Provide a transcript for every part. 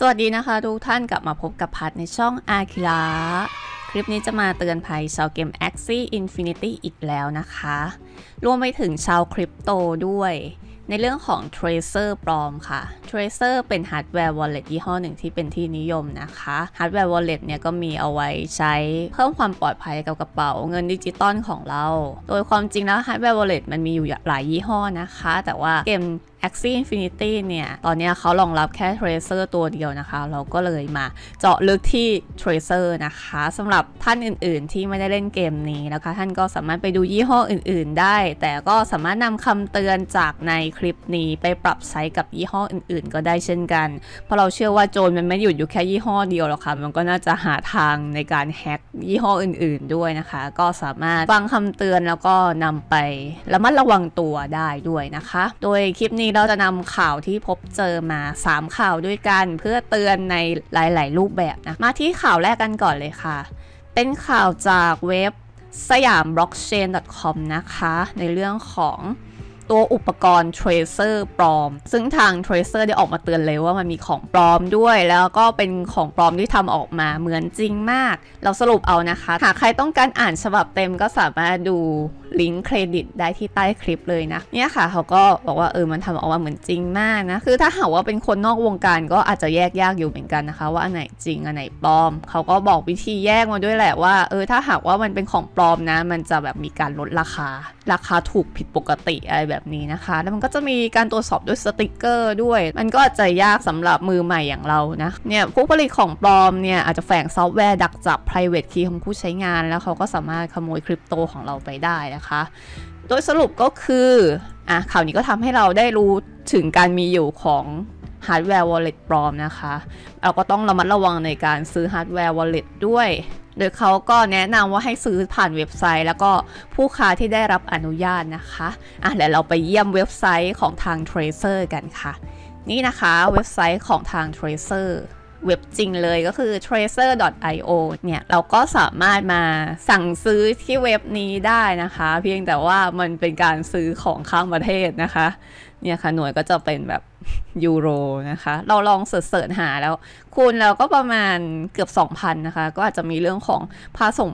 สวัสดีนะคะทุกท่านกลับมาพบกับพัดในช่องอาคิระคลิปนี้จะมาเตือนภัยชาวเกม Axie Infinity อีกแล้วนะคะรวมไปถึงชาวคริปโตด้วยในเรื่องของ Tracer ปลอมค่ะ Tracer เป็น Hardware Wallet ยี่ห้อหนึ่งที่เป็นที่นิยมนะคะ Hardware Wallet เนี่ยก็มีเอาไว้ใช้เพิ่มความปลอดภัยกับกระเป๋าเงินดิจิตอลของเราโดยความจริงแล้ว Hardware Wallet มันมีอยู่หลายยี่ห้อนะคะแต่ว่าเกม Axie Infinity เนี่ยตอนนี้เขารองรับแค่ Tracer ตัวเดียวนะคะเราก็เลยมาเจาะลึกที่ Tracer นะคะสำหรับท่านอื่นๆที่ไม่ได้เล่นเกมนี้นะคะท่านก็สามารถไปดูยี่ห้ออื่นๆได้แต่ก็สามารถนำคำเตือนจากในคลิปนี้ไปปรับใช้กับยี่ห้ออื่นๆก็ได้เช่นกันเพราะเราเชื่อว่าโจรมันไม่หยุดอยู่แค่ยี่ห้อเดียวหรอกค่ะมันก็น่าจะหาทางในการแฮกยี่ห้ออื่นๆด้วยนะคะก็สามารถฟังคำเตือนแล้วก็นำไประมัดระวังตัวได้ด้วยนะคะโดยคลิปนี้เราจะนำข่าวที่พบเจอมา3ข่าวด้วยกันเพื่อเตือนในหลายๆรูปแบบนะมาที่ข่าวแรกกันก่อนเลยค่ะเป็นข่าวจากเว็บsiamblockchain.com นะคะในเรื่องของตัวอุปกรณ์ Tracer ปลอมซึ่งทาง Tracer ได้ออกมาเตือนเลยว่ามันมีของปลอมด้วยแล้วก็เป็นของปลอมที่ทำออกมาเหมือนจริงมากเราสรุปเอานะคะหากใครต้องการอ่านฉบับเต็มก็สามารถดูลิงก์เครดิตได้ที่ใต้คลิปเลยนะเนี่ยค่ะเขาก็บอกว่ามันทำออกมาเหมือนจริงมากนะคือถ้าหากว่าเป็นคนนอกวงการก็อาจจะแยกยากอยู่เหมือนกันนะคะว่าอันไหนจริงอันไหนปลอมเขาก็บอกวิธีแยกมาด้วยแหละว่าถ้าหากว่ามันเป็นของปลอมนะมันจะแบบมีการลดราคาถูกผิดปกติอะไรแบบนี้นะคะแล้วมันก็จะมีการตรวจสอบด้วยสติกเกอร์ด้วยมันก็อาจจะยากสำหรับมือใหม่อย่างเรานะเนี่ยผู้ผลิตของปลอมเนี่ยอาจจะแฝงซอฟต์แวร์ดักจับ private key ของผู้ใช้งานแล้วเขาก็สามารถขโมยคริปโตของเราไปได้นะคะโดยสรุปก็คือข่าวนี้ก็ทำให้เราได้รู้ถึงการมีอยู่ของ Hardware Wallet ปลอมนะคะเราก็ต้องระมัดระวังในการซื้อ Hardware Wallet ด้วยโดยเขาก็แนะนำว่าให้ซื้อผ่านเว็บไซต์แล้วก็ผู้ค้าที่ได้รับอนุญาตนะคะแล้วเราไปเยี่ยมเว็บไซต์ของทาง Tracer กันค่ะนี่นะคะเว็บไซต์ของทาง Tracerเว็บจริงเลยก็คือ tracer.io เนี่ยเราก็สามารถมาสั่งซื้อที่เว็บนี้ได้นะคะเพียงแต่ว่ามันเป็นการซื้อของข้ามประเทศนะคะเนี่ยค่ะหน่วยก็จะเป็นแบบยูโรนะคะเราลองเสิร์ชหาแล้วคูณแล้วก็ประมาณเกือบ 2,000 นะคะก็อาจจะมีเรื่องของ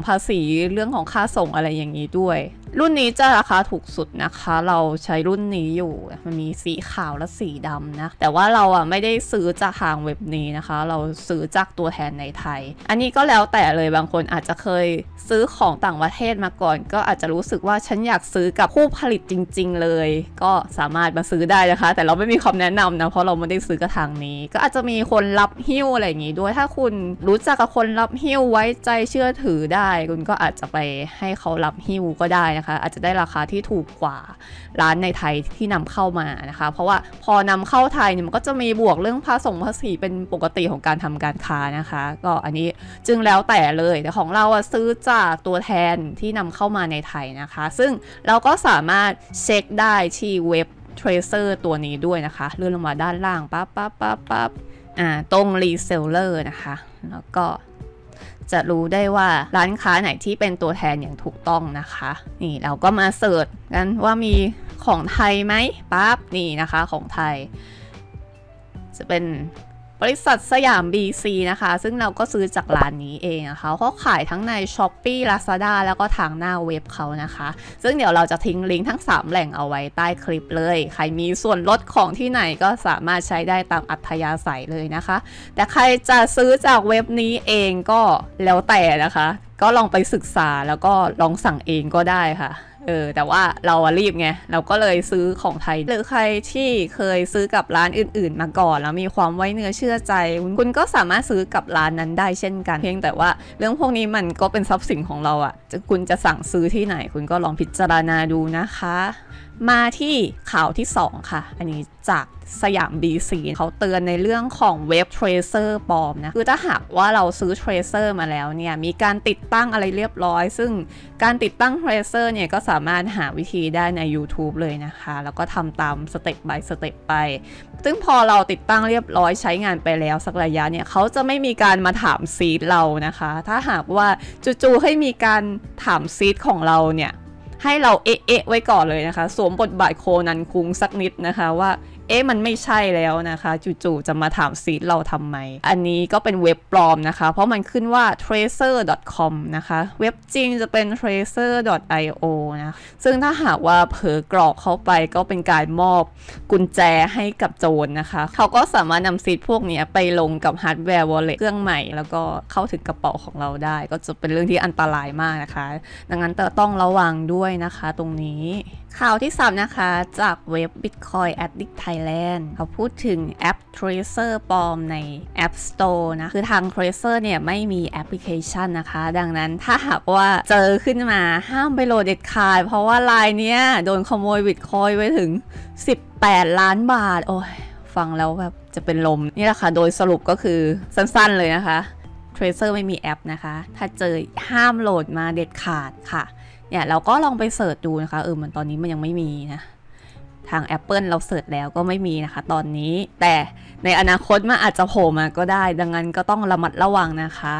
ภาษีเรื่องของค่าส่งอะไรอย่างนี้ด้วยรุ่นนี้จะราคาถูกสุดนะคะเราใช้รุ่นนี้อยู่มันมีสีขาวและสีดำนะแต่ว่าเราไม่ได้ซื้อจากทางเว็บนี้นะคะเราซื้อจากตัวแทนในไทยอันนี้ก็แล้วแต่เลยบางคนอาจจะเคยซื้อของต่างประเทศมาก่อนก็อาจจะรู้สึกว่าฉันอยากซื้อกับผู้ผลิตจริงๆเลยก็สามารถมาซื้อได้นะคะแต่เราไม่มีคำแนะนำนะเพราะเราไม่ได้ซื้อกระทางนี้ก็อาจจะมีคนรับหิ้วอะไรอย่างนี้ด้วยถ้าคุณรู้จักกับคนรับหิ้วไว้ใจเชื่อถือได้คุณก็อาจจะไปให้เขารับหิ้วก็ได้นะคะอาจจะได้ราคาที่ถูกกว่าร้านในไทยที่นำเข้ามานะคะเพราะว่าพอนำเข้าไทยเนี่ยมันก็จะมีบวกเรื่องภาษีเป็นปกติของการทำการค้านะคะก็อันนี้จึงแล้วแต่เลยแต่ของเราซื้อจากตัวแทนที่นำเข้ามาในไทยนะคะซึ่งเราก็สามารถเช็คได้ที่เว็บTracer ตัวนี้ด้วยนะคะเลื่อนลงมาด้านล่างปั๊บตรง Reseller นะคะแล้วก็จะรู้ได้ว่าร้านค้าไหนที่เป็นตัวแทนอย่างถูกต้องนะคะนี่เราก็มาเสิร์ชกันว่ามีของไทยไหมปั๊บนี่นะคะของไทยจะเป็นบริษัทสยาม BC นะคะซึ่งเราก็ซื้อจากร้านนี้เองนะคะเขาขายทั้งใน Shopee Lazada แล้วก็ทางหน้าเว็บเขานะคะซึ่งเดี๋ยวเราจะทิ้งลิงก์ทั้ง3แหล่งเอาไว้ใต้คลิปเลยใครมีส่วนลดของที่ไหนก็สามารถใช้ได้ตามอัธยาศัยเลยนะคะแต่ใครจะซื้อจากเว็บนี้เองก็แล้วแต่นะคะก็ลองไปศึกษาแล้วก็ลองสั่งเองก็ได้ค่ะแต่ว่าเรารีบไงเราก็เลยซื้อของไทยหรือใครที่เคยซื้อกับร้านอื่นๆมาก่อนแล้วมีความไว้เนื้อเชื่อใจคุณก็สามารถซื้อกับร้านนั้นได้เช่นกันเพียงแต่ว่าเรื่องพวกนี้มันก็เป็นทรัพย์สินของเราคุณจะสั่งซื้อที่ไหนคุณก็ลองพิจารณาดูนะคะมาที่ข่าวที่2ค่ะอันนี้จากสยาม BC เขาเตือนในเรื่องของเว็บ Tracer ปลอมนะคือถ้าหากว่าเราซื้อ Tracer มาแล้วเนี่ยมีการติดตั้งอะไรเรียบร้อยซึ่งการติดตั้ง Tracer เนี่ยก็สามารถหาวิธีได้ใน YouTube เลยนะคะแล้วก็ทำตามสเต็ป by สเต็ปไปซึ่งพอเราติดตั้งเรียบร้อยใช้งานไปแล้วสักระยะเนี่ยเขาจะไม่มีการมาถามซีดเรานะคะถ้าหากว่าจู่ๆให้มีการถามซีดของเราเนี่ยให้เราเอ๊ะไว้ก่อนเลยนะคะสวมบทบาทโคนันคุงสักนิดนะคะว่า อ๊ะมันไม่ใช่แล้วนะคะจู่ๆจะมาถามซีดเราทำไมอันนี้ก็เป็นเว็บปลอมนะคะเพราะมันขึ้นว่า tracer.com นะคะเว็บจริงจะเป็น tracer.io นะซึ่งถ้าหากว่าเผลอกรอกเข้าไปก็เป็นการมอบกุญแจให้กับโจร นะคะเขาก็สามารถนำซีดพวกนี้ไปลงกับฮาร์ดแวร์วอลเล็ตเครื่องใหม่แล้วก็เข้าถึงกระเป๋าของเราได้ก็จะเป็นเรื่องที่อันตรายมากนะคะดังนั้นต้องระวังด้วยนะคะตรงนี้ข่าวที่3นะคะจากเว็บ Bitcoin Addict Thailand เขาพูดถึงแอป Tracer ปลอมใน App Store นะคือทาง Tracer เนี่ยไม่มีแอปพลิเคชันนะคะดังนั้นถ้าหากว่าเจอขึ้นมาห้ามไปโหลดเด็ดขาดเพราะว่ารายเนี้ยโดนขโมย Bitcoin ไว้ถึง18 ล้านบาทโอ้ยฟังแล้วแบบจะเป็นลมนี่แหละค่ะโดยสรุปก็คือสั้นๆเลยนะคะ Tracer ไม่มีแอปนะคะถ้าเจอห้ามโหลดมาเด็ดขาดค่ะเนี่ยเราก็ลองไปเสิร์ชดูนะคะมันตอนนี้มันยังไม่มีนะทาง Apple เราเสิร์ชแล้วก็ไม่มีนะคะตอนนี้แต่ในอนาคตมันอาจจะโผล่มาก็ได้ดังนั้นก็ต้องระมัดระวังนะคะ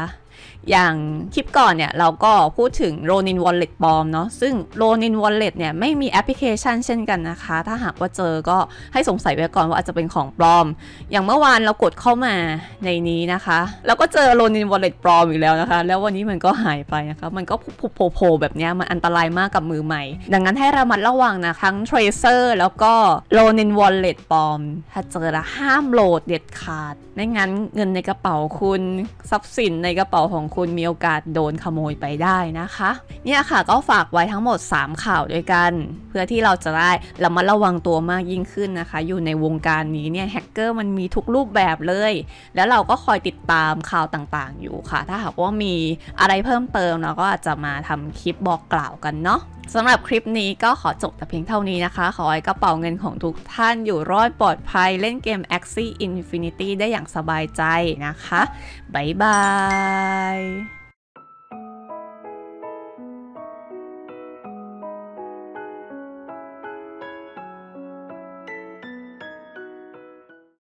อย่างคลิปก่อนเนี่ยเราก็พูดถึง Ronin Wallet ปลอมเนาะซึ่ง Ronin Wallet เนี่ยไม่มีแอปพลิเคชันเช่นกันนะคะถ้าหากว่าเจอก็ให้สงสัยไว้ก่อนว่าอาจจะเป็นของปลอมอย่างเมื่อวานเรากดเข้ามาในนี้นะคะแล้วก็เจอ Ronin Wallet ปลอมอีกแล้วนะคะแล้ววันนี้มันก็หายไปนะคะมันก็โผล่แบบนี้มันอันตรายมากกับมือใหม่ดังนั้นให้ระมัดระวังนะทั้ง Tracer แล้วก็ Ronin Wallet ปลอมถ้าเจอแล้วห้ามโหลดเด็ดขาดไม่งั้นเงินในกระเป๋าคุณทรัพย์สินในกระเป๋าของคุณมีโอกาสโดนขโมยไปได้นะคะเนี่ยค่ะก็ฝากไว้ทั้งหมด3ข่าวด้วยกันเพื่อที่เราจะได้ระมัดระวังตัวมากยิ่งขึ้นนะคะอยู่ในวงการนี้เนี่ยแฮกเกอร์มันมีทุกรูปแบบเลยแล้วเราก็คอยติดตามข่าวต่างๆอยู่ค่ะถ้าหากว่ามีอะไรเพิ่มเติมเราก็อาจจะมาทำคลิปบอกกล่าวกันเนาะสำหรับคลิปนี้ก็ขอจบแต่เพียงเท่านี้นะคะขอให้กระเป๋าเงินของทุกท่านอยู่รอดปลอดภัยเล่นเกม Axie Infinity ได้อย่างสบายใจนะคะบ๊ายบาย